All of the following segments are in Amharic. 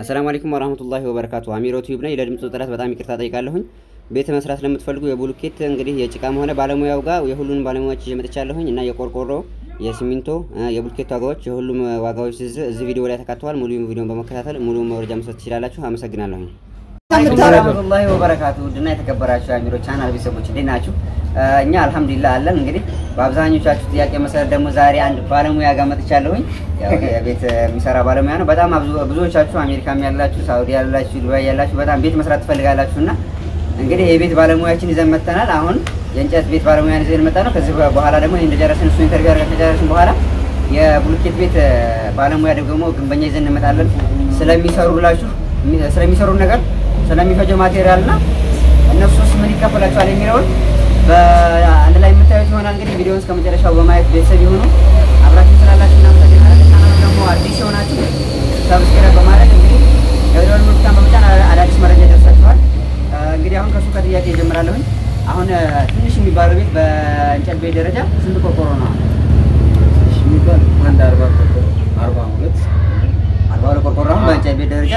Assalamualaikum warahmatullahi wabarakatuh. Amir ዩቲዩብ ላይ ለድምጽ ጥራት በጣም ይቅርታ ጠይቃለሁኝ። ቤት መስራት ለምትፈልጉ የብሎኬት እንግዲህ የጭቃም ሆነ ባለሙያው ጋር የሁሉን ባለሙያዎች እየመጣቻለሁኝ እና የቆርቆሮ የሲሚንቶ የብሎኬት ዋጋዎች የሁሉም ዋጋዎች እዚህ ቪዲዮ ላይ ተካተዋል። ሙሉ ቪዲዮን በመከታተል ሙሉ መረጃ መስጠት ትችላላችሁ። አመሰግናለሁ። ወራህመቱላሂ ወበረካቱሁ ድና የተከበራችሁ አሚሮ ቻናል ቤተሰቦች እንደናችሁ እኛ አልহামዱሊላህ አለን። እንግዲህ በአብዛኞቻችሁ ጥያቄ መሰረት ደግሞ ዛሬ አንድ ባለሙያ ጋር መጥቻለሁኝ። ያው ቤት የሚሰራ ባለሙያ ነው። በጣም ብዙዎቻችሁ አሜሪካም ያላችሁ ሳውዲ ያላችሁ ዱባይ ያላችሁ በጣም ቤት መስራት ትፈልጋላችሁና እንግዲህ የቤት ባለሙያችን ይዘን መተናል። አሁን የእንጨት ቤት ባለሙያን ይዘን መጣ ነው። ከዚህ በኋላ ደግሞ እንደጀራሰን እሱ ኢንተርቪው አድርገን በኋላ የብሎኬት ቤት ባለሙያ ደግሞ ግንበኛ ይዘን እንመጣለን። ስለሚሰሩ ነገር ስለሚፈጀው ማቴሪያልና እነሱስ ምን ይከፈላቸዋል የሚለውን በአንድ ላይ መታየት ይሆናል። እንግዲህ ቪዲዮውን እስከመጨረሻው በማየት ቤተሰብ ይሁኑ። አብራችሁ ስላላችሁ እናመሰግናለን። ቻናሉ ደግሞ አዲስ ሆናችሁ ሰብስክራይብ በማድረግ እንግዲህ የደወል ምልክቱን በመጫን አዳዲስ መረጃ ይደርሳችኋል። እንግዲህ አሁን ከሱ ከጥያቄ ጀምራለሁ። አሁን ትንሽ የሚባለው ቤት በእንጨት ቤት ደረጃ ስንት ቆርቆሮ ነው? ትንሽ የሚባለው 140 ቆርቆሮ 42 ቆርቆሮ ነው። በእንጨት ቤት ደረጃ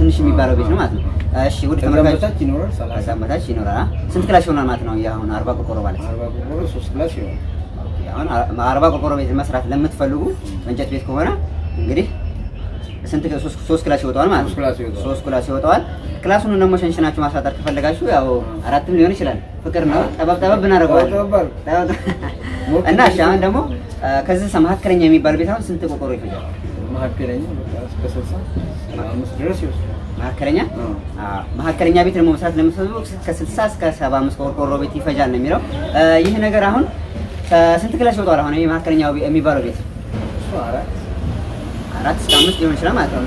ትንሽ የሚባለው ቤት ነው ማለት ነው። እሺ ወደ ተመረጣች ይኖራል 30 አመታች ይኖራል። ስንት ክላስ ይሆናል ማለት ነው? ያው 40 ቆርቆሮ ማለት ነው። 40 ቆርቆሮ 3 ክላስ ይሆናል። አሁን 40 ቆርቆሮ ቤት መስራት ለምትፈልጉ እንጨት ቤት ከሆነ እንግዲህ ስንት 3 ክላስ ይወጣዋል ማለት ነው። 3 ክላስ ይወጣዋል። ክላሱን ደግሞ ሸንሽናችሁ ማሳጠር ከፈለጋችሁ ያው 4ም ሊሆን ይችላል። ፍቅር ነው። ጠባብ ብናደርገዋል። እና እሺ አሁን ደግሞ ከዚህ መካከለኛ የሚባል ቤት አሁን ስንት ቆርቆሮ ይፈጃል? መካከለኛ እስከ 60 5 ድረስ ይወስዳል። መካከለኛ ቤት ደግሞ መስራት ለምትፈልጉ ከ60 እስከ 75 ቆርቆሮ ቤት ይፈጃል ነው የሚለው። ይሄ ነገር አሁን ስንት ክላስ ይወጣዋል? አሁን ይሄ መካከለኛው የሚባለው ቤት 4 እስከ 5 ሊሆን ይችላል ማለት ነው።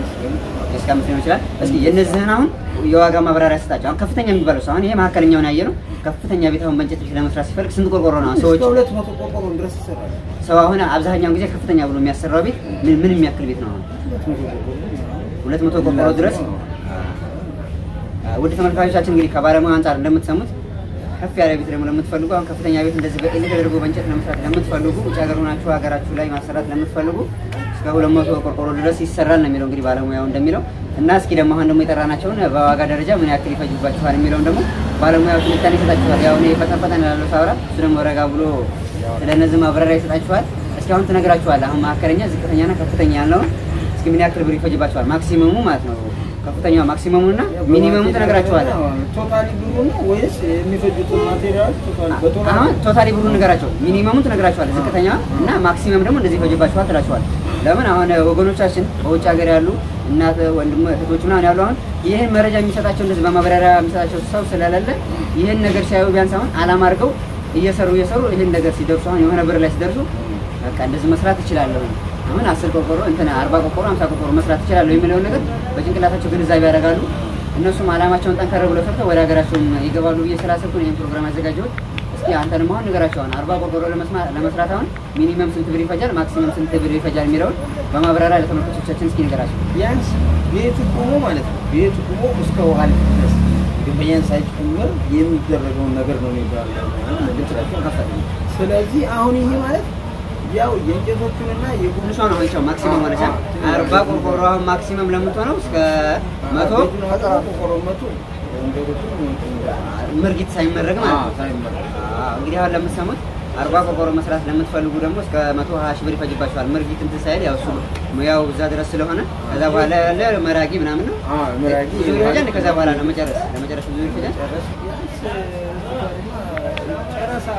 እስከ 5 ሊሆን ይችላል። እስኪ የነዚህን አሁን የዋጋ ማብራሪያ ስጣችሁ። አሁን ከፍተኛ የሚባለው አሁን ይሄ መካከለኛውን ያየነው ከፍተኛ ቤት አሁን በእንጨት ቤት ለመስራት ሲፈልግ ስንት ቆርቆሮ ነው? ሰዎች 200 ቆርቆሮ ድረስ ይሰራል ሰው። አሁን አብዛኛው ጊዜ ከፍተኛ ብሎ የሚያሰራው ቤት ምን የሚያክል ቤት ነው? አሁን 200 ቆርቆሮ ድረስ። ወደ ተመልካቾቻችን እንግዲህ ከባለሙያ አንፃር እንደምትሰሙት ከፍ ያለ ቤት ደግሞ ለምትፈልጉ አሁን ከፍተኛ ቤት እንደዚህ በእንደ ተደርጎ በእንጨት ለመስራት ለምትፈልጉ ውጭ ሀገር ሆናችሁ ሀገራችሁ ላይ ማሰራት ለምትፈልጉ እስከ 200 ቆርቆሮ ድረስ ይሰራል ነው የሚለው እንግዲህ ባለሙያው እንደሚለው። እና እስኪ ደግሞ አሁን ደግሞ የጠራናቸውን በዋጋ ደረጃ ምን ያክል ይፈጅባችኋል የሚለው ደግሞ ባለሙያው ትንታኔ ይሰጣችኋል። ያው ነው ፈጠን ያለው ሳውራ እሱ ደግሞ ረጋ ብሎ ስለነዚህ ማብራሪያ ይሰጣችኋል። እስኪ አሁን ተነግራችኋል። አሁን መካከለኛ ዝቅተኛና ከፍተኛ ያለው እስኪ ምን ያክል ብር ይፈጅባችኋል ማክሲመሙ ማለት ነው። ከፍተኛው ማክሲመሙ እና ሚኒመሙ ተነግራችኋል። ቶታሊ ብሩን ወይስ የሚፈጁት ማቴሪያል ቶታሊ ብሩን ንገራቸው። ሚኒመሙ ተነግራችኋል። ዝቅተኛ እና ማክሲመም ደግሞ እንደዚህ ፈጅባችኋል ተላችኋል። ለምን አሁን ወገኖቻችን በውጭ ሀገር ያሉ እና ወንድም እህቶች ምናምን ያሉ አሁን ይሄን መረጃ የሚሰጣቸው እንደዚህ በማብራሪያ የሚሰጣቸው ሰው ስለሌለ ይሄን ነገር ሲያዩ ቢያንስ አሁን አላማ አድርገው እየሰሩ ይሄን ነገር ሲደርሱ አሁን የሆነ ብር ላይ ሲደርሱ በቃ እንደዚህ መስራት ይችላል ነው። አሁን 10 ቆርቆሮ እንትና 40 ቆርቆሮ 50 ቆርቆሮ መስራት ይችላል የሚለው ነገር በጭንቅላታቸው ግንዛቤ ያደርጋሉ። እነሱም አላማቸውን ጠንከር ብለው ፈጥተው ወደ ሀገራቸው ይገባሉ እየሰላሰኩ ነው ፕሮግራም አዘጋጀው። እስኪ አንተን ማን ንገራቸው አሁን 40 ቆርቆሮ ለመስራት አሁን ሚኒመም ስንት ብር ይፈጃል ማክሲመም ስንት ብር ይፈጃል የሚለው በማብራሪያ ለተመልካቾቻችን እስኪ ንገራቸው። ያንስ ቤት ቆሞ ማለት ነው። ቤት ቆሞ እስከ ወሃል ድረስ ግንበኛን ሳይጨምር የሚደረገው ነገር ነው የሚባለው ለጥራቸው ካፈለ። ስለዚህ አሁን ይሄ ማለት ያው የእንጨቶቹና የኮንሶ ነው ማለት ማክሲመም ማለት ነው። 40 ቆርቆሮ ማክሲመም ለምትሆነው እስከ 100 ቆርቆሮ 100 ምርጊት ሳይመረግ ማለት ነው ሳይመረግ። እንግዲህ አሁን ለምትሰሙት 40 ቆርቆሮ መስራት ለምትፈልጉ ደግሞ እስከ 120 ብር ይፈጅባችኋል። ምርጊት እንትን ሳይል ያው እሱ ሙያው እዛ ድረስ ስለሆነ ከዛ በኋላ ለመራጊ ምናምን ነው መራጊ ይሆናል። ከዛ በኋላ ለመጨረስ ብዙ ይፈጃል። ጨረሳ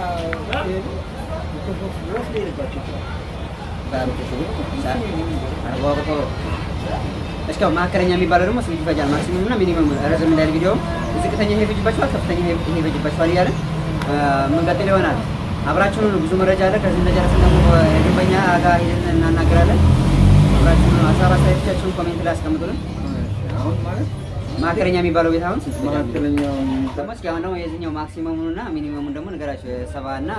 እስኪ መካከለኛ የሚባለው ደግሞ ስንት ይፈጃል ማክሲመም እና ሚኒመም? ረዘም እንዳለ ቪዲዮ ዝቅተኛ ይሄ ይፈጅባችኋል ከፍተኛ ይሄ ይፈጅባችኋል እያለ መንገድ ይሆናል። አብራችሁን ብዙ መረጃ አለ። ከዚህ እንደጀራሰን ደግሞ የግንበኛ ጋር ሄደን እናናገራለን። አብራችሁን ሀሳብ አስተያየታችሁን ኮሜንት ላይ አስቀምጡልን። አሁን ማለት መካከለኛ የሚባለው ቤት አሁን ስንት መካከለኛው ተመስክ ያው ነው የዚህኛው ማክሲመሙና ሚኒመሙን ደግሞ ንገራችሁ 70 እና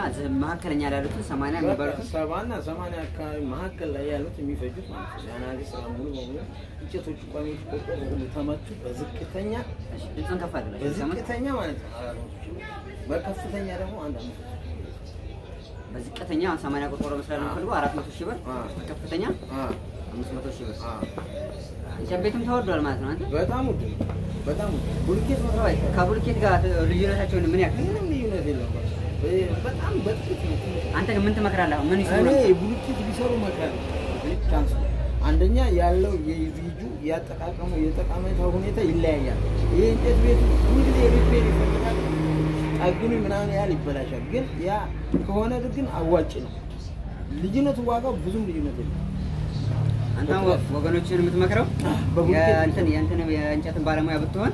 መካከለኛ ያሉት 80 የሚባሉት 70 እና 80 አካባቢ መካከል ላይ ያሉት የሚፈጁት ማለት ነው። ያናሪ ስራ ሙሉ በሙሉ እንጨቶቹ ቋሚዎች ቆርቆሮ ተማቹ በዝቅተኛ እንትን ከፋለ በዝቅተኛ ማለት ነው። በከፍተኛ ደግሞ አንድ አመት በዝቅተኛ 80 ቆርቆሮ መስራት ነው ፈልጎ 400 ሺህ ብር ከፍተኛ 500 ሺህ ብር ቤቱም ተወዷል ማለት ነው። አንተ በጣም ውድ ነው። በጣም ቡልኬት ነው ታዲያ። ከቡልኬት ጋር ልዩነታቸውን ምን ያክል ምንም ልዩነት የለውም። በጣም በጥቂት ነው። አንተ ግን ምን ትመክራለህ? ምን ይሰሩ ነው? አይ ቡልኬት ቢሰሩ መከራለሁ። ቻንስ አንደኛ ያለው የዩጁ ያጠቃቀሙ የጠቃመታ ሁኔታ ይለያያል። ይሄ እንጨት ቤት ሁሉ ሪፔር ይፈልጋል። አግኑ ምናምን ያህል ይበላሻል። ግን ያ ከሆነ ግን አዋጭ ነው። ልዩነቱ ዋጋው ብዙም ልዩነት የለውም። አንተ ወገኖችን የምትመክረው ያንተን የእንጨትን ባለሙያ ብትሆን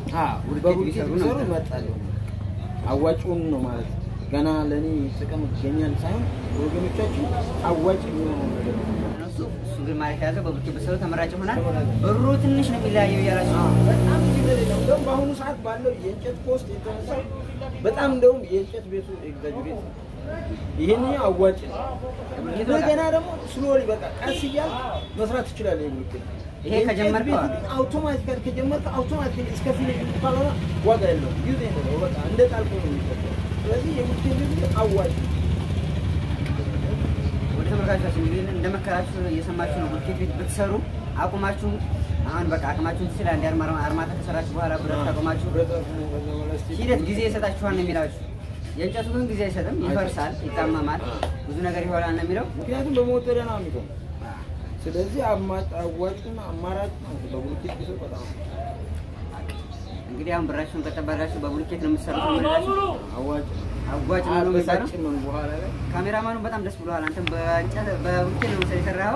ውድቄት ቢሰሩ ነው ማለት ነው። አዋጭው ነው ማለት ገና ለኔ ጥቅም ገኛን ሳይሆን ወገኖቻችን አዋጭ ነው ማለት ነው። ሱግር ማለት ያለው በብርቱ ቢሰሩ ተመራጭ ይሆናል። ብሩ ትንሽ ነው የሚለያየው ያላችሁ በጣም ይደረ ነው። ደም ባሁኑ ሰዓት ባለው የእንጨት ኮስት የተነሳ በጣም ደም የእንጨት ቤቱ ኤግዛጀሬት ይሄን ያዋጭ እንደገና ደግሞ ስሎሊ በቃ ቀስ ይያል መስራት ይችላል። ይሄን ይሄ ከጀመርከው አውቶማቲካሊ እስከ ፍልይ ይባላል ዋጋ ያለው ዩዝ ነው በቃ እንደ ጣልቆ ነው የሚፈጠረው። ስለዚህ የምትፈልጉት አዋጭ ወደ ተመራጫችሁ ይሄን እንደመከራችሁ እየሰማችሁ ነው። ቡልኬት ቤት ብትሰሩ አቁማችሁ አሁን በቃ አቅማችሁ ይችላል። አርማታ ተሰራችሁ በኋላ ብረት አቁማችሁ ሂደት ጊዜ ይሰጣችኋል ነው የሚላችሁ። የእንጨቱ ግን ጊዜ አይሰጥም። ይፈርሳል፣ ይጣማማል፣ ብዙ ነገር ይሆናል ነው የሚለው። ምክንያቱም በሞተር ነው የሚቆም። ስለዚህ አማጣዋጭና አማራጭ ነው በቡልኬት ይሰጣ። እንግዲህ አሁን ብራሽን ከተባራችሁ በቡልኬት ነው የምትሰሩት ማለት ነው። አዋጭ ነው የሚሰራው። ካሜራማኑ በጣም ደስ ብሏል። አንተም በእንጨት በቡልኬት ነው የሰራው።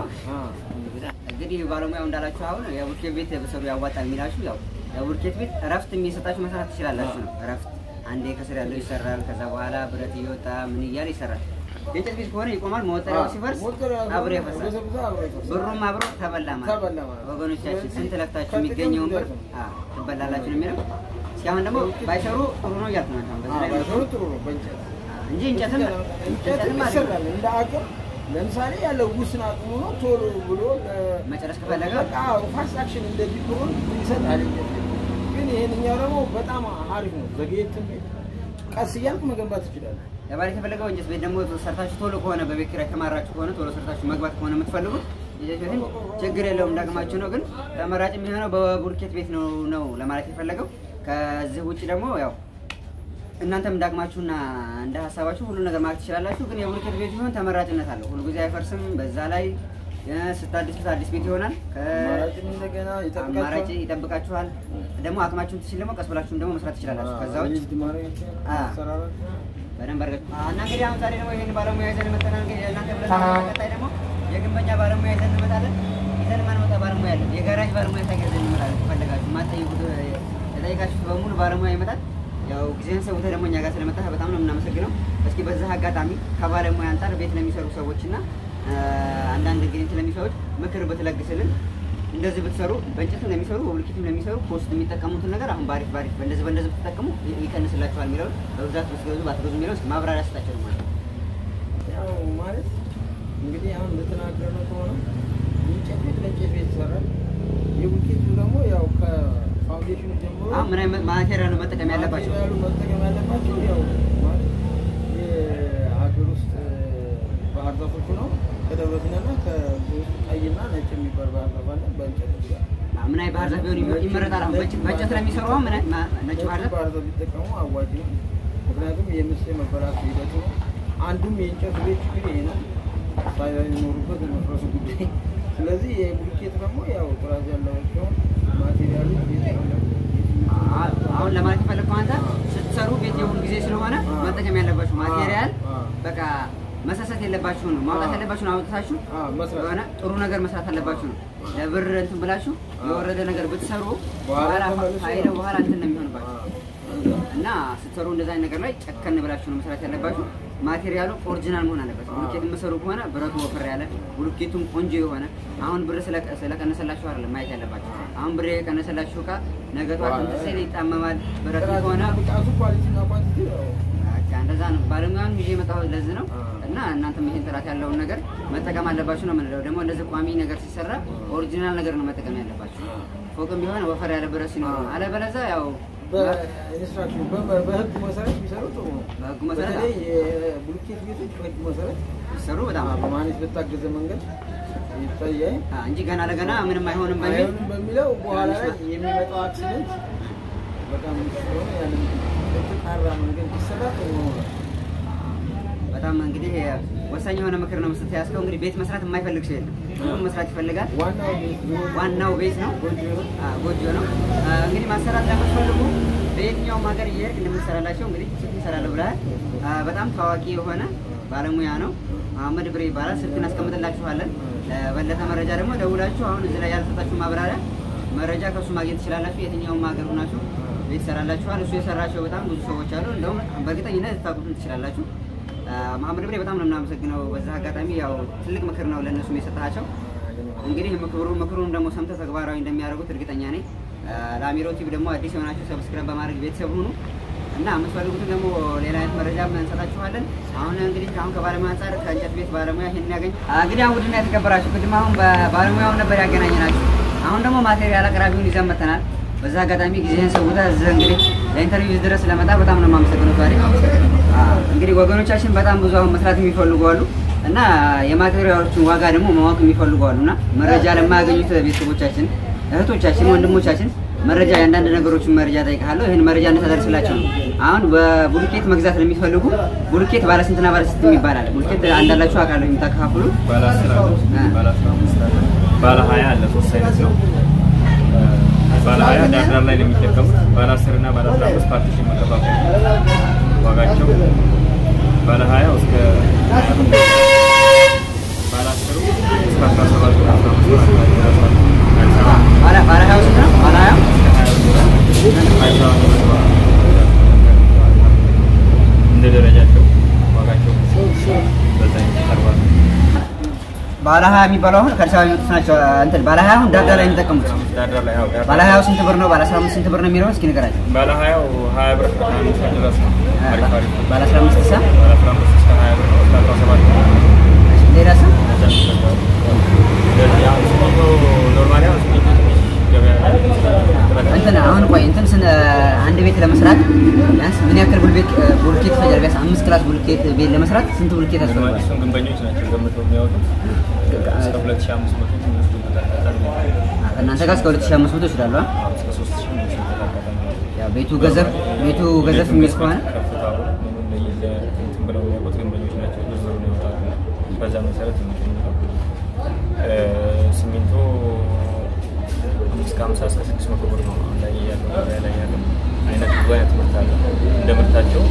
እንግዲህ ባለሙያው እንዳላችሁ አሁን የቡልኬት ቤት በሰሩ ያዋጣል የሚላችሁ ያው የቡልኬት ቤት እረፍት የሚሰጣችሁ መስራት ትችላላችሁ ነው። እረፍት አንዴ ከስራ ያለው ይሰራል። ከዛ በኋላ ብረት ይወጣ ምን ይያል ይሰራል። የእንጨት ቤት ሆነ ይቆማል። ሞተራው ሲፈርስ አብሮ ይፈርሳል። ብሩም አብሮ ተበላማ። ወገኖቻችን ስንት ለፍታችሁ የሚገኘው ብር ትበላላችሁ ነው የሚለው። ሲያሁን ደግሞ ባይሰሩ ጥሩ ነው ያልተናታም። በዛ ላይ ባይሰሩ ጥሩ ነው በእንጨት እንጂ እንጨትም ይሰራል እንደ አቅም ለምሳሌ ያለው ውስን አቅሙ ነው ቶሎ ብሎ መጨረስ ከፈለገ አዎ ፋክሽን እንደ ቢሆን ይሰጣል። ግን ይሄንኛው ደግሞ በጣም አሪፍ ነው። ዘግየት ቀስ ይያልኩ መገንባት ይችላል። ለባሪ ተፈልገው እንጂ ስለ ደሞ ሰርታችሁ ቶሎ ከሆነ በቤት ላይ ተማራችሁ ከሆነ ቶሎ ሰርታችሁ መግባት ከሆነ የምትፈልጉት ይሄን ችግር የለውም ዳግማችሁ ነው። ግን ተማራጭ የሚሆነው በቡልኬት ቤት ነው ለማለት የፈለገው። ከዚህ ውጪ ደግሞ ያው እናንተም ዳግማችሁና እንደ ሐሳባችሁ ሁሉ ነገር ማክት ይችላልላችሁ። ግን የቡልኬት ቤት ይሁን ተመራጭነት አለው። ሁሉ ጊዜ አይፈርስም። በዛ ላይ አዲስ ቤት ይሆናል። ከማራጭም እንደገና ይጠብቃችኋል። ደግሞ አቅማችሁን ትችላላችሁ። ቀስ ብላችሁ ደግሞ መስራት ትችላላችሁ። ከዛው በደንብ አድርጋችሁ እና እንግዲህ አሁን ዛሬ ደግሞ ይሄን ባለሙያ ይዘን መተናል። እንግዲህ እናንተ ብለን ቀጣይ ደግሞ የግንበኛ ባለሙያ ይዘን እንመጣለን። ይዘን ማንመጣ ባለሙያ አለ። የጋራጅ ባለሙያ ታገዘን እንመጣለን። ፈልጋችሁ ማጠይቁት የጠይቃችሁ በሙሉ ባለሙያ ይመጣል። ያው ጊዜን ሰው ደግሞ እኛ ጋር ስለመጣህ በጣም ነው እናመሰግነው። እስኪ በዛ አጋጣሚ ከባለሙያ አንታር ቤት ለሚሰሩ ሰዎችና አንዳንድ ግንት ለሚሰሩት ምክር በተለግሰልን እንደዚህ ብትሰሩ በእንጨት ለሚሰሩ ወብልኬትም ለሚሰሩ ኮስት የሚጠቀሙትን ነገር አሁን ባሪፍ በእንደዚህ ብትጠቀሙ ይቀንስላችኋል የሚለው በብዛት ብትገዙ ባትገዙ የሚለው ማብራሪያ ስታቸው ማለት ያው ማለት እንግዲህ አሁን ለተናገረው ከሆነ እንጨት ለእንጨት ይሰራል። የቡልኬት ደግሞ ያው ከፋውንዴሽኑ ጀምሮ አሁን ምን አይነት ማቴሪያል ነው መጠቀም ያለባቸው ያው ማለት የሀገር ውስጥ ባህርዛፎች ነው ከደብረዘይትና ከአይና ነጭ የሚበርባል ማለት በእንጨት ይችላል። አምናይ ባህርዛፍ ቢሆን ይመረጣል። በእንጨት ለሚሰሩ ምን ነጭ ባህርዛፍ ቢጠቀሙ አዋጭ ነው። ምክንያቱም የምስሌ መበራት ሂደቱ አንዱም የእንጨት ቤት ችግር ነው። ሳይሆን ኑሮበት መፍረሱ ጉዳይ። ስለዚህ የቡልኬት ደግሞ ያው ጥራት ያለው ነው ማቴሪያሉ ይጠቀማል። አሁን ለማለት ፈልኩ አንተ ስትሰሩ ቤት የሁን ጊዜ ስለሆነ መጠቀም ያለባችሁ ማቴሪያል በቃ መሰሰት የለባችሁ ነው። ማውጣት ያለባችሁ ነው አውጣታችሁ መስራት ጥሩ ነገር መስራት አለባችሁ ነው። ለብር እንትን ብላችሁ የወረደ ነገር ብትሰሩ በኋላ በኋላ እንትን የሚሆንባችሁ እና ስትሰሩ እንደዛ አይነት ነገር ላይ ጨከን ብላችሁ ነው መስራት ያለባችሁ። ማቴሪያሉ ኦሪጅናል መሆን አለበት። ቡልኬት መስሩ ከሆነ ብረቱ ወፈር ያለ ቡልኬቱም ቆንጆ የሆነ አሁን ብር ስለቀነሰላችሁ አይደለም ማየት ያለባችሁ። አሁን ብር የቀነሰላችሁ ቃ ነገቷን ተሰለ ይጣመማል። ብረቱ ሆነ ቃቱ ኳሊቲና ኳንቲቲ እንደዛ ነው። ባለሙያም ይሄ መጣው ለዚህ ነው። እና እናንተም ይሄን ጥራት ያለው ነገር መጠቀም አለባችሁ ነው ማለት ነው። ደግሞ እንደዚህ ቋሚ ነገር ሲሰራ ኦሪጅናል ነገር ነው መጠቀም ያለባችሁ። ፎቅም ቢሆን ወፈር ያለ ብረት ሲኖር አለበለዚያ ያው በኢንስትራክሽን በህግ መሰረት ቢሰሩ ጥሩ ነው። በህግ መሰረት የቡልኬት ቤቶች በህግ መሰረት ቢሰሩ በጣም በማኔት በታገዘ መንገድ እንጂ ገና ለገና ምንም አይሆንም በሚለው በኋላ ላይ የሚመጣው አክሲደንት በጣም ስለሆነ ያንን ተቃራኒ ነገር ተሰራቶ በጣም እንግዲህ ወሳኝ የሆነ ምክር ነው መስጠት ያስከው እንግዲህ ቤት መስራት የማይፈልግ ሰው የለም ሁሉም መስራት ይፈልጋል ዋናው ቤት ነው ጎጆ ነው እንግዲህ ማሰራት ለማስፈልጉ በየትኛው ሀገር ይሄድ እንደምሰራላቸው እንግዲህ ይሰራለው ብለህ በጣም ታዋቂ የሆነ ባለሙያ ነው መሐመድ ብሬ ይባላል ስልኩን አስቀምጥላችኋለን ለበለጠ መረጃ ደግሞ ደውላችሁ አሁን እዚህ ላይ ያልተጣጣችሁ ማብራሪያ መረጃ ከሱ ማግኘት ይችላላችሁ የትኛው ሀገር ሆናችሁ ይሰራላችኋል እሱ የሰራቸው በጣም ብዙ ሰዎች አሉ እንደውም በእርግጠኝነት ታውቁት ይችላላችሁ መሐመድ ብሬ በጣም እናመሰግናለሁ በዛ አጋጣሚ ያው ትልቅ ምክር ነው ለነሱ እየሰጣቸው እንግዲህ ምክሩን ደግሞ ሰምተ ተግባራዊ እንደሚያደርጉት እርግጠኛ ነኝ ለአሚሮ ቲቪ ደግሞ አዲስ የሆናችሁ ሰብስክራይብ በማድረግ ቤተሰብ ሁኑ እና አመሰግናለሁ ደግሞ ሌላ አይነት መረጃ እንሰጣችኋለን አሁን እንግዲህ አሁን ከባለሙያ አንፃር ከእንጨት ቤት ባለሙያ ይሄን ያገኝ እንግዲህ አሁን ውድና የተከበራችሁ ቅድም አሁን ባለሙያው ነበር ያገናኘናችሁ አሁን ደግሞ ማቴሪያል አቅራቢውን ይዘን መተናል በዛ አጋጣሚ ጊዜን ሰውታ እንግዲህ ለኢንተርቪው ድረስ ለመጣ በጣም ነው ማመሰግነው ታሪ እንግዲህ ወገኖቻችን በጣም ብዙ አሁን መስራት የሚፈልጉ አሉ እና የማቴሪያሎችን ዋጋ ደግሞ ማወቅ የሚፈልጉ አሉና መረጃ ለማያገኙት ቤተሰቦቻችን እህቶቻችን ወንድሞቻችን መረጃ ያንዳንድ ነገሮችን መረጃ ጠይቃለሁ ይሄን መረጃ እንደተደረሰላችሁ አሁን በቡልኬት መግዛት ለሚፈልጉ ቡልኬት ባለ ስንትና ባለ ስንት ይባላል ቡልኬት አንዳላችሁ አቃለሁ የምታካፍሉ ባለ 15 ባለ 20 አለ ሶስት አይነት ነው ባለ 20 ዳክራር ላይ ለሚተከም ባለ 10 እና ባለ 15 ፓርቲሽን መከፋፈል ዋጋቸው ባለ 20 እስከ ባለ 10 እስከ 17 Para house itu, para yang? Ini derajat tuh, warga tuh. Baraha kami baru, kerja itu sana antar baraha, dadar lain tak kemudian. Dadar lain. Baraha house itu berno, baraha house itu berno miros kini kerja. Baraha house, hai berperang sajalah. Baraha house itu sah? Baraha house itu hai berno, datang sahabat. Dia sah? Jadi yang semua tu normalnya harus itu. Anten, awak nampai anten sen anda betul masyarakat. Yes, banyak kerbulik bulkit fajar biasa. Amis kelas bulkit betul masyarakat. Sen tu bulkit asal. Sungguh banyak sih, sungguh betul banyak tu. Setelah belas jam semua tu sudah datang. Karena saya kasih kalau jam semua tu sudah lah. Ya, betul gazar miskuan. Fajar masyarakat. Seminto. Kamu sahaja semua kebetulan layak, anda juga yang terpercaya, anda bertajuk.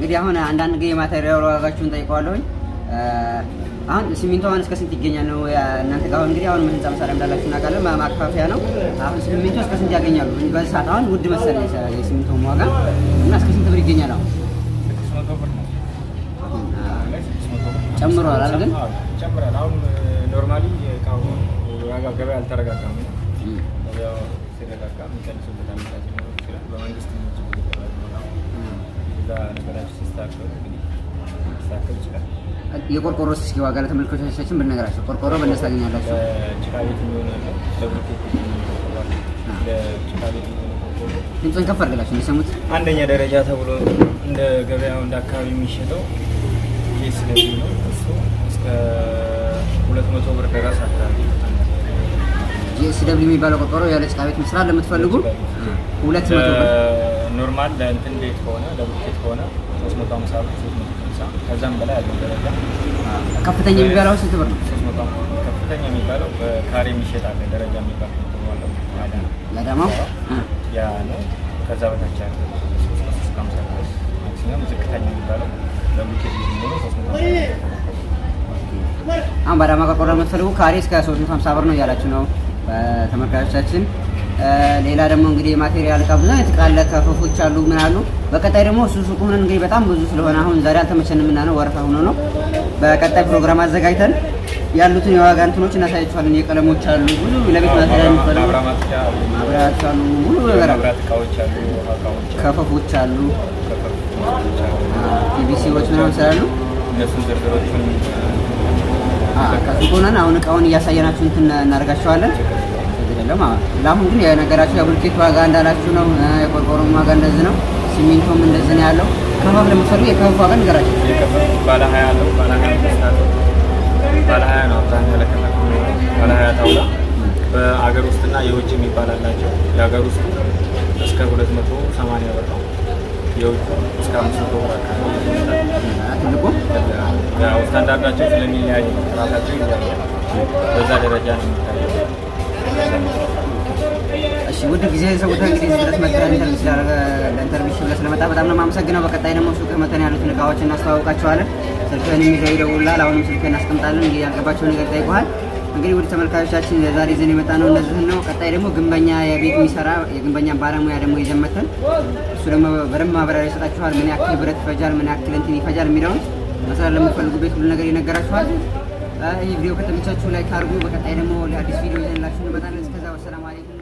Jadi aku na anda negeri material agak cuntai kalon. Aku seminto aku sekarang tiganya nu ya nanti kalau negeri aku macam sahaja dalam sana kalau mak kafiano, aku seminto sekarang tiganya nu. Jadi saat aku mudah masalah ni seminto muaga, aku sekarang tu beriganya nu. Semua kebetulan. Campur ala kan? Campur ala, aku normali kau agak kebal teragak kami. Kalau sedekat kami kan sudah kami kasih murah, bawaan justru cukup terlalu mahal. Kita negara sistem ini, sistem juga. Ia korporos siwa kalau teman kerja saya cuma negara, korporos benda sahaja ada. Jika itu mana, dapat kita. Jika itu ini tuan kafar kalau sini semut. Anda yang dari jasa bulu, anda kerja anda kami misi itu, ia sendiri itu, bulat motor bergerak sahaja. Sudah beli balok kotor, ya ada sekawit mesra, ada mutfar lugu. Ulat semua. Normal dan pendek kona, ada bukit kona. Terus mutang sah, terus mutang sah. Kazam balai, balai. Kapitanya mibalok situ berapa? Terus mutang. Kapitanya mibalok kari miseta, daraja mibalok berapa? Ada. Ada mau? Ya, no. Kazam tercair. Terus kam sah. Maksudnya musik kapitanya mibalok, ada bukit mibalok, terus mutang. Am barang makak kotor mesra lugu kari sekarang terus mutang sah berno ya lah cunau. ተመርካቾቻችን ሌላ ደግሞ እንግዲህ ማቴሪያል ካብዛ የተቃለ ከፈፎች አሉ ምን አሉ በቀጣይ ደግሞ ሱሱቁ ምን እንግዲህ በጣም ብዙ ስለሆነ አሁን ዛሬ አልተመቸንም እና ነው ወርፋ ሆኖ ነው በቀጣይ ፕሮግራም አዘጋጅተን ያሉትን የዋጋ እንትኖች እናሳያችኋለን የቀለሞች አሉ ሁሉ ለቤት ማቴሪያል የሚፈልጉ ማብራት አሉ ሁሉ ነገር ማብራትካዎች አሉ ከፈፎች አሉ ቢቢሲዎች ምናምን ስላሉ እነሱ ዝርዝሮችን ከሱቆናን አሁን ቃውን ያሳየናችሁ እንትን እናርጋችኋለን አይደለም አሁን ግን የነገራችሁ የብልኬት ዋጋ እንዳላችሁ ነው የቆርቆሮም ዋጋ እንደዚህ ነው ሲሚንቶም እንደዚህ ነው ያለው ከመብለም ሰሩ የከፋ ዋጋ ንገራችሁ የከፋ ባለ 20 አለው ባለ 20 ተስተካክሎ ባለሀያ ነው አብዛኛው ለከተማው ባለሀያ ታውላ በአገር ውስጥና የውጭ የሚባላላቸው የአገር ውስጥ እስከ 280 ብር ነው የውጭ እስከ 500 ብር አካባቢ ነው ያው ስታንዳርዳቸው ስለሚለያይ ራሳቸው ይያያል በዛ ደረጃ ነው እሺ ወደ ጊዜ ሰውታ እንግዲህ ድረስ መጥራን ይችላል ለኢንተርቪው ብለስ ለመጣ በጣም ነው ማመሰግነው በቀጣይ ደግሞ ሱቅ መተን ያሉት ንቃዎችን እናስተዋውቃቸዋለን ስልከን ይዘይደውላል አሁንም ስልከን አስቀምጣለን እንግዲህ ያልገባቸው ነገር ታይቋል እንግዲህ ወደ ተመልካቾቻችን ዛሬ ዘን የመጣ ነው እነዚህ ነው ቀጣይ ደግሞ ግንበኛ የቤት የሚሰራ የግንበኛ ባለሙያ ደግሞ ይዘመተን እሱ ደግሞ በረማ ማብራሪያ ይሰጣቸዋል ምን ያክል ብረት ይፈጃል ምን ያክል እንትን ይፈጃል የሚለውን መስራት ለምትፈልጉ ቤት ሁሉ ነገር ይነገራችኋል ይህ ቪዲዮ ከተመቻችሁ ላይክ አድርጉ በቀጣይ ደግሞ ለአዲስ ቪዲዮ ይዘንላችሁ እንመጣለን እስከዛው ሰላም አለይኩም